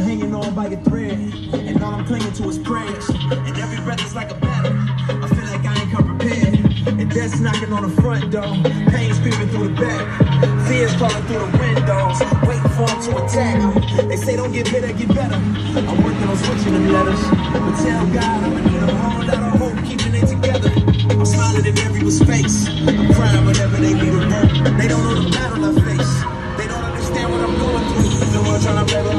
I'm hanging on by a thread, and all I'm clinging to is prayers. And every breath is like a battle. I feel like I ain't come prepared. And death's knocking on the front door, pain screaming through the back, fears falling through the windows, waiting for them to attack. They say don't get bitter, get better. I'm working on switching them letters, but tell God I'm gonna need a whole lot of hope, keeping it together. I'm smiling in everyone's face. I'm crying whenever they need a word. They don't know the battle I face. They don't understand what I'm going through. The world's trying to battle.